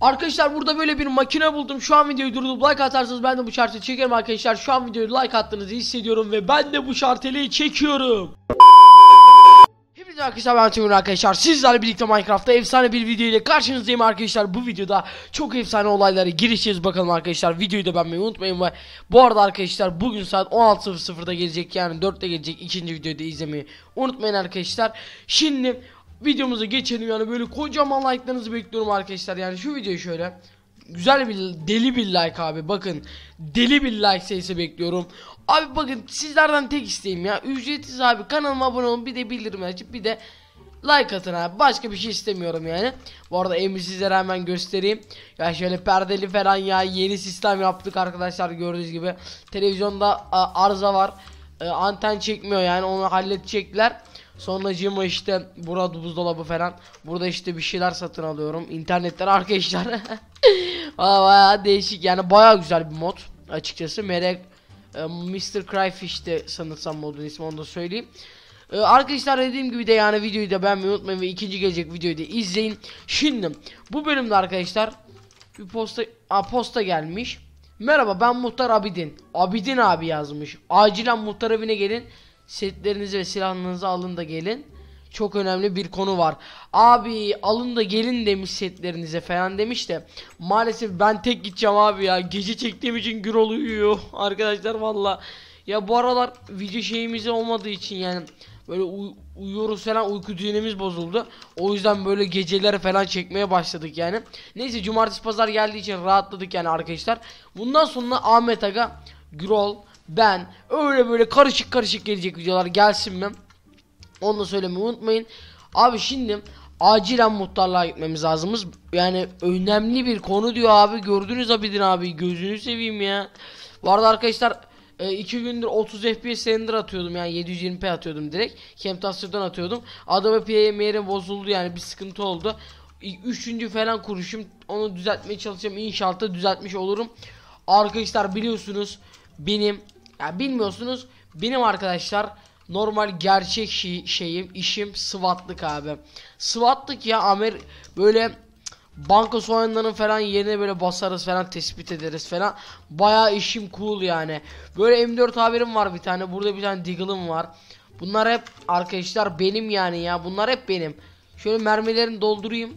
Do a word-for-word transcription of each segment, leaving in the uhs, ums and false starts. Arkadaşlar burada böyle bir makine buldum. Şu an videoyu durdurup like atarsanız ben de bu şarteli çekerim arkadaşlar. Şu an videoyu like attığınızı hissediyorum ve ben de bu şarteli çekiyorum. Hepinize arkadaşlar ben Timur arkadaşlar. Sizlerle birlikte Minecraft'ta efsane bir video ile karşınızdayım arkadaşlar. Bu videoda çok efsane olaylara girişeceğiz bakalım arkadaşlar. Videoyu da beğenmeyi unutmayın ve bu arada arkadaşlar bugün saat on altı sıfır sıfırda gelecek, yani dörtte gelecek ikinci videoyu da izlemeyi unutmayın arkadaşlar. Şimdi videomuza geçelim. Yani böyle kocaman like'larınızı bekliyorum arkadaşlar. Yani şu videoyu şöyle güzel bir deli bir like abi, bakın deli bir like sayısı bekliyorum. Abi bakın sizlerden tek isteğim ya, ücretsiz abi, kanalıma abone olun, bir de bildirim açıp bir de like atın abi, başka bir şey istemiyorum yani. Bu arada evi sizlere hemen göstereyim. Ya şöyle perdeli falan, ya yeni sistem yaptık arkadaşlar, gördüğünüz gibi. Televizyonda arıza var, anten çekmiyor, yani onu halledecekler. Sonracığıma işte burada buzdolabı falan. Burada işte bir şeyler satın alıyorum internetten arkadaşlar. Baya baya değişik yani, baya güzel bir mod açıkçası. Merek e, mister Cryfish'te sanırsam modun ismi, onu da söyleyeyim. E, arkadaşlar dediğim gibi de yani videoyu da beğenmeyi unutmayın ve ikinci gelecek videoyu da izleyin. Şimdi bu bölümde arkadaşlar bir posta, a, posta gelmiş. Merhaba, ben Muhtar Abidin. Abidin abi yazmış. Acilen muhtar evine gelin. Setlerinizi ve silahlarınızı alın da gelin. Çok önemli bir konu var. Abi alın da gelin demiş setlerinize falan demiş de. Maalesef ben tek gideceğim abi ya. Gece çektiğim için gür oluyor arkadaşlar valla. Ya bu aralar video şeyimiz olmadığı için yani. Böyle uy uyuyoruz falan, uyku düzenimiz bozuldu. O yüzden böyle geceler falan çekmeye başladık yani. Neyse cumartesi pazar geldiği için rahatladık yani arkadaşlar. Bundan sonra Ahmet Aga, Gürol, ben öyle böyle karışık karışık gelecek videolar gelsin mi? Onu da söylemeyi unutmayın. Abi şimdi acilen muhtarlığa gitmemiz lazımız. Yani önemli bir konu diyor abi. Gördünüz Abidin abi, gözünü seveyim ya. Bu arada arkadaşlar iki gündür otuz F P S render atıyordum, yani yedi yüz yirmi p atıyordum direkt. Camtaster'dan atıyordum. Adobe Premiere bozuldu yani, bir sıkıntı oldu. Üçüncü falan kuruşum, onu düzeltmeye çalışacağım, inşallah düzeltmiş olurum. Arkadaşlar biliyorsunuz benim, ya bilmiyorsunuz benim arkadaşlar normal gerçek şey, şeyim işim SWAT'lık abi. SWAT'lık ya Amer, böyle banka soyanların falan yerine böyle basarız falan, tespit ederiz falan. Bayağı işim cool yani. Böyle M dört haberim var bir tane, burada bir tane Deagle'ım var. Bunlar hep arkadaşlar benim yani ya, bunlar hep benim. Şöyle mermilerini doldurayım.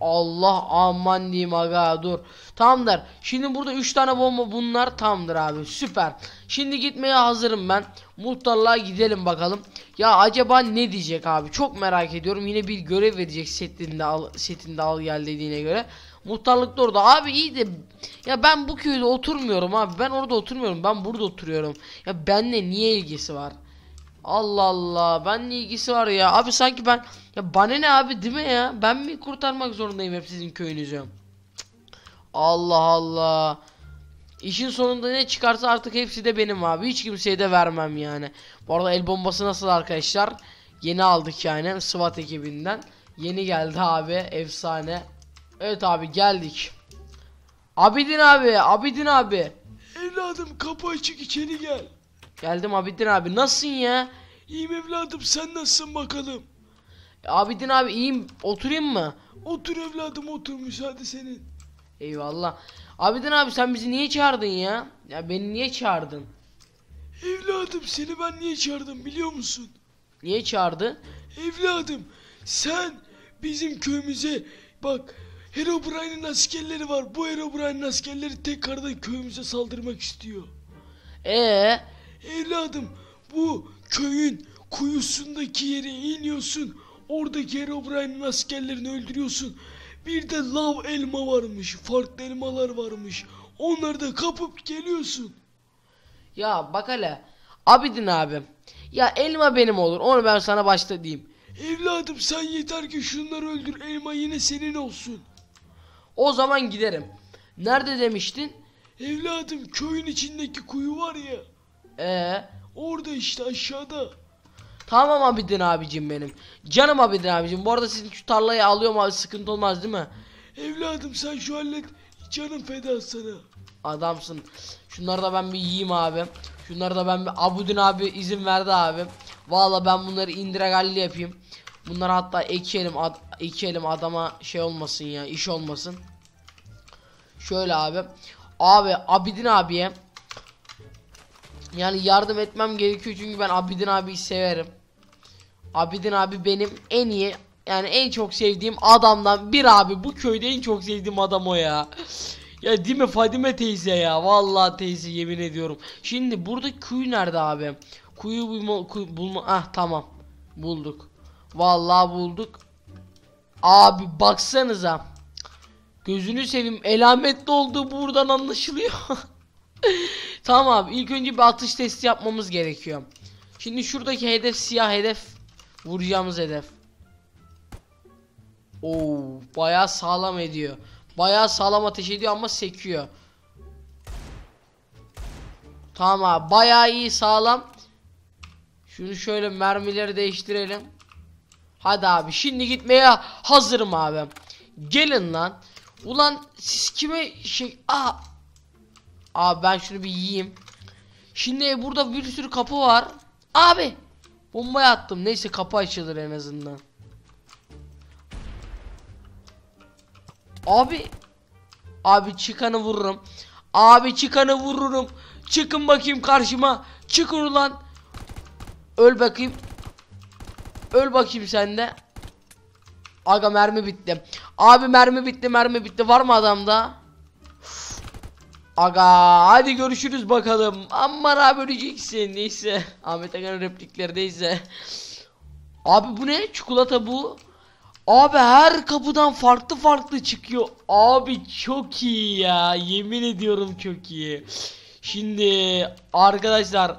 Allah aman diyeyim aga, dur. Tamamdır. Şimdi burada üç tane bomba, bunlar tamamdır abi, süper. Şimdi gitmeye hazırım ben. Muhtarlığa gidelim bakalım. Ya acaba ne diyecek abi, çok merak ediyorum. Yine bir görev verecek, setinde al, setinde al gel dediğine göre. Muhtarlıkta orada abi, iyi de ya ben bu köyde oturmuyorum abi, ben orada oturmuyorum, ben burada oturuyorum. Ya benle niye ilgisi var? Allah Allah, ben ne ilgisi var ya abi, sanki ben ya, bana ne abi, değil mi ya, ben mi kurtarmak zorundayım hep sizin köyünüzü? Allah Allah, işin sonunda ne çıkarsa artık hepsi de benim abi, hiç kimseye de vermem yani. Bu arada el bombası nasıl arkadaşlar, yeni aldık yani SWAT ekibinden, yeni geldi abi, efsane. Evet abi geldik. Abidin abi, Abidin abi evladım, kapı açık, içeri gel. Geldim Abidin abi, nasılsın ya? İyiyim evladım, sen nasılsın bakalım? Abidin abi iyiyim, oturayım mı? Otur evladım otur, müsaade senin. Eyvallah. Abidin abi sen bizi niye çağırdın ya? Ya beni niye çağırdın? Evladım seni ben niye çağırdım biliyor musun? Niye çağırdı? Evladım sen bizim köyümüze bak, Herobrine'in askerleri var. Bu Herobrine'in askerleri tekrardan köyümüze saldırmak istiyor. Eee? Evladım bu köyün kuyusundaki yere iniyorsun, oradaki Herobrine'in askerlerini öldürüyorsun. Bir de lav elma varmış, farklı elmalar varmış, onları da kapıp geliyorsun. Ya bak hele Abidin abi, ya elma benim olur, onu ben sana başta diyeyim. Evladım sen yeter ki şunları öldür, elma yine senin olsun. O zaman giderim. Nerede demiştin? Evladım köyün içindeki kuyu var ya. Ee, orada işte aşağıda. Tamam Abidin abicim benim. Canım Abidin abicim. Bu arada sizin şu tarlayı alıyorum abi, sıkıntı olmaz değil mi? Evladım sen şu hallet, canım feda sana. Adamsın. Şunları da ben bir yiyeyim abi. Şunları da ben bir, Abidin abi izin verdi abi. Valla ben bunları indiregalli yapayım. Bunları hatta ekelim, ad ekelim adama şey olmasın ya, iş olmasın. Şöyle abi. Abi Abidin abiye yani yardım etmem gerekiyor çünkü ben Abidin abiyi severim. Abidin abi benim en iyi, yani en çok sevdiğim adamdan bir abi. Bu köyde en çok sevdiğim adam o ya. Ya değil mi Fadime teyze ya? Vallahi teyze, yemin ediyorum. Şimdi burada kuyu nerede abi? Kuyu bulma, kuyu bulma. Ah tamam. Bulduk. Vallahi bulduk. Abi baksanıza. Gözünü seveyim. Elametli olduğu buradan anlaşılıyor. Tamam abi. İlk önce bir atış testi yapmamız gerekiyor. Şimdi şuradaki hedef siyah hedef. Vuracağımız hedef. Oo, bayağı sağlam ediyor. Bayağı sağlam ateş ediyor ama sekiyor. Tamam abi, bayağı iyi, sağlam. Şunu şöyle mermileri değiştirelim. Hadi abi şimdi gitmeye hazırım abi. Gelin lan. Ulan siz kime şey... Aa. Abi ben şunu bir yiyeyim. Şimdi burada bir sürü kapı var. Abi bombaya attım. Neyse kapı açılır en azından. Abi Abi çıkanı vururum. Abi çıkanı vururum. Çıkın bakayım karşıma. Çıkın ulan. Öl bakayım. Öl bakayım sen de. Aga mermi bitti. Abi mermi bitti, mermi bitti. Var mı adamda? Uf. Aga hadi görüşürüz bakalım. Aman abi öleceksin. Neyse. Ahmet Akan'ın repliklerdeyse. Abi bu ne? Çikolata bu. Abi her kapıdan farklı farklı çıkıyor. Abi çok iyi ya. Yemin ediyorum çok iyi. Şimdi arkadaşlar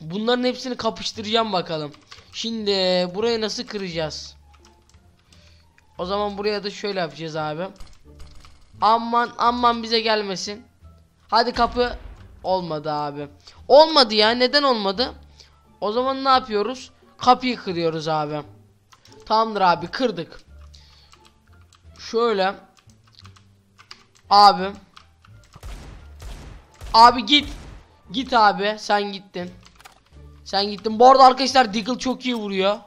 bunların hepsini kapıştıracağım bakalım. Şimdi burayı nasıl kıracağız? O zaman buraya da şöyle yapacağız abi. Aman aman bize gelmesin. Hadi kapı. Olmadı abi. Olmadı ya. Neden olmadı? O zaman ne yapıyoruz? Kapıyı kırıyoruz abi. Tamamdır abi, kırdık. Şöyle. Abi. Abi git. Git abi, sen gittin. Sen gittin. Bu arada arkadaşlar Diggle çok iyi vuruyor.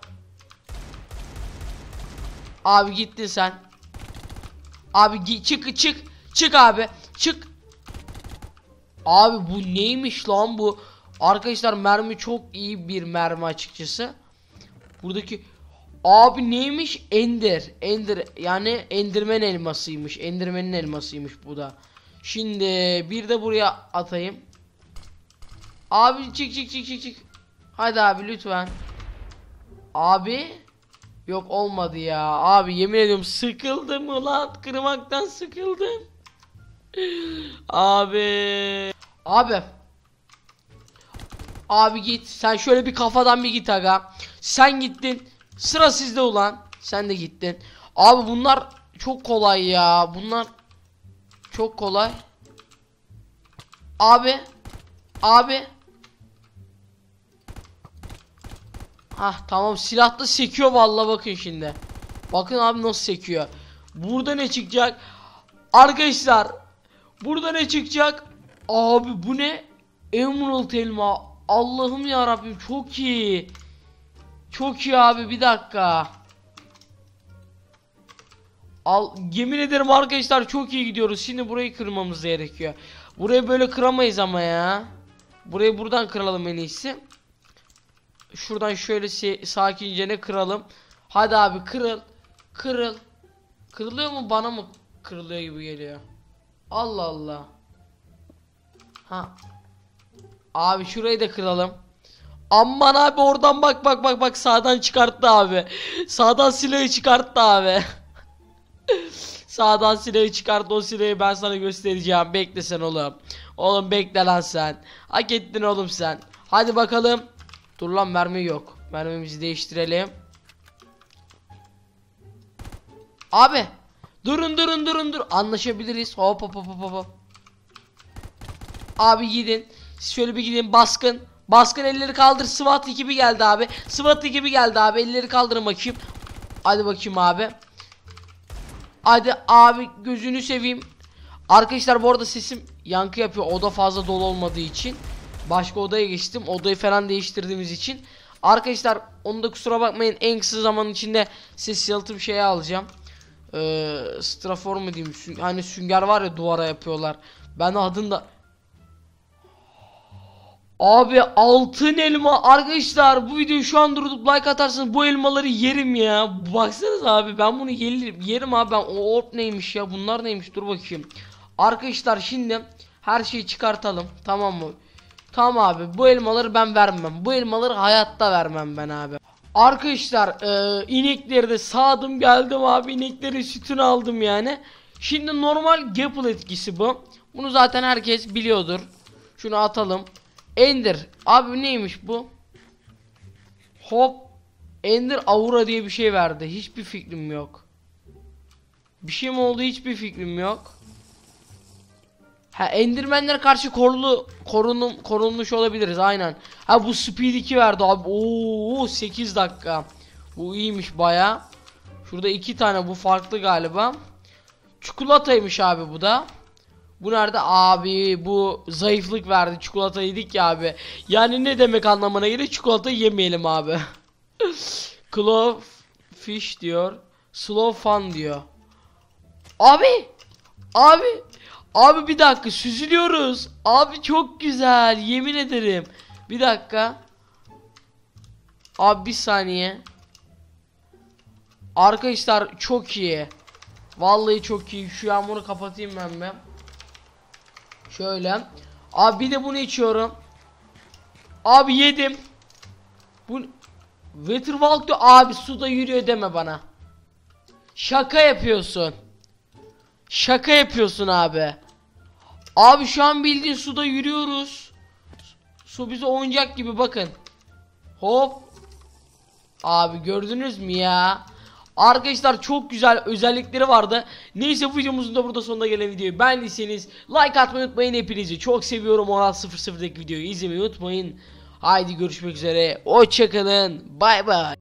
Abi gittin sen. Abi çık çık. Çık abi. Çık. Abi bu neymiş lan bu? Arkadaşlar mermi çok iyi bir mermi açıkçası. Buradaki... Abi neymiş? Ender. Ender yani Enderman elmasıymış. Enderman'in elmasıymış bu da. Şimdi bir de buraya atayım. Abi çık çık çık çık çık. Hadi abi lütfen. Abi. Yok olmadı ya. Abi yemin ediyorum sıkıldım ulan. Kırmaktan sıkıldım. Abi. Abi. Abi git. Sen şöyle bir kafadan bir git aga. Sen gittin. Sıra sizde ulan. Sen de gittin. Abi bunlar çok kolay ya. Bunlar çok kolay. Abi. Abi. Hah tamam, silahla sekiyor vallahi, bakın şimdi. Bakın abi nasıl sekiyor. Burada ne çıkacak? Arkadaşlar. Burada ne çıkacak? Abi bu ne? Emerald elma. Allah'ım ya Rabbim, çok iyi. Çok iyi abi, bir dakika. Al, yemin ederim arkadaşlar çok iyi gidiyoruz. Şimdi burayı kırmamız gerekiyor. Burayı böyle kıramayız ama ya. Burayı buradan kıralım en iyisi. Şuradan şöyle sakince ne kıralım. Hadi abi kırıl. Kırıl. Kırılıyor mu, bana mı kırılıyor gibi geliyor? Allah Allah. Ha. Abi şurayı da kıralım. Aman abi oradan bak bak bak bak, sağdan çıkarttı abi. Sağdan silahı çıkarttı abi. Sağdan silahı çıkarttı, o silahı ben sana göstereceğim. Bekle sen oğlum. Oğlum bekle lan sen. Hak ettin oğlum sen. Hadi bakalım. Dur lan, mermi yok. Mermimizi değiştirelim. Abi. Durun durun durun dur. Anlaşabiliriz. Hop hop hop hop hop. Abi gidin. Siz şöyle bir gidin, baskın. Baskın, elleri kaldır. SWAT ekibi geldi abi. SWAT ekibi geldi abi. Elleri kaldırın bakayım. Hadi bakayım abi. Hadi abi gözünü seveyim. Arkadaşlar bu arada sesim yankı yapıyor. Oda fazla dolu olmadığı için. Başka odaya geçtim. Odayı falan değiştirdiğimiz için. Arkadaşlar onu da kusura bakmayın, en kısa zaman içinde ses yalıtım şeyi alacağım. Ee, strafor mu diyeyim, Sün hani sünger var ya, duvara yapıyorlar. Ben adını da... Abi altın elma arkadaşlar, bu videoyu şu an durdurup like atarsınız, bu elmaları yerim ya. Baksanıza abi, ben bunu yerim, yerim abi ben. O orb neymiş ya, bunlar neymiş, dur bakayım. Arkadaşlar şimdi her şeyi çıkartalım, tamam mı? Tamam abi, bu elmaları ben vermem, bu elmaları hayatta vermem ben abi. Arkadaşlar e, inekleri de sağdım geldim abi, ineklerin sütünü aldım yani. Şimdi normal Gapple etkisi bu, bunu zaten herkes biliyordur. Şunu atalım. Ender abi neymiş bu? Hop, Ender Aura diye bir şey verdi, hiçbir fikrim yok. Bir şey mi oldu, hiçbir fikrim yok. Ha, Enderman'lere karşı korulu korunum, korunmuş olabiliriz aynen. Ha, bu Speed iki verdi abi. Oo, sekiz dakika. Bu iyiymiş baya. Şurada iki tane, bu farklı galiba. Çikolataymış abi bu da. Bu nerede abi, bu zayıflık verdi, çikolata yedik ya abi. Yani ne demek anlamına gelir, çikolata yemeyelim abi. Claw Fish diyor, Slow Fun diyor. Abi Abi Abi bir dakika, süzülüyoruz abi, çok güzel yemin ederim. Bir dakika abi, bir saniye. Arkadaşlar çok iyi, vallahi çok iyi. Şu yağmuru kapatayım ben ben. Şöyle abi, bir de bunu içiyorum. Abi yedim. Bu Waterwalk diyor abi, suda yürüyor deme bana. Şaka yapıyorsun. Şaka yapıyorsun abi. Abi şu an bildiğin suda yürüyoruz. Su bize oyuncak gibi, bakın. Hop. Abi gördünüz mü ya? Arkadaşlar çok güzel özellikleri vardı. Neyse, bu videomuzun da burada sonuna gelen videoyu beğendiyseniz like atmayı unutmayın. Hepinizi çok seviyorum. on altı sıfır sıfırdaki videoyu izlemeyi unutmayın. Haydi görüşmek üzere. Hoşçakalın. Bay bay.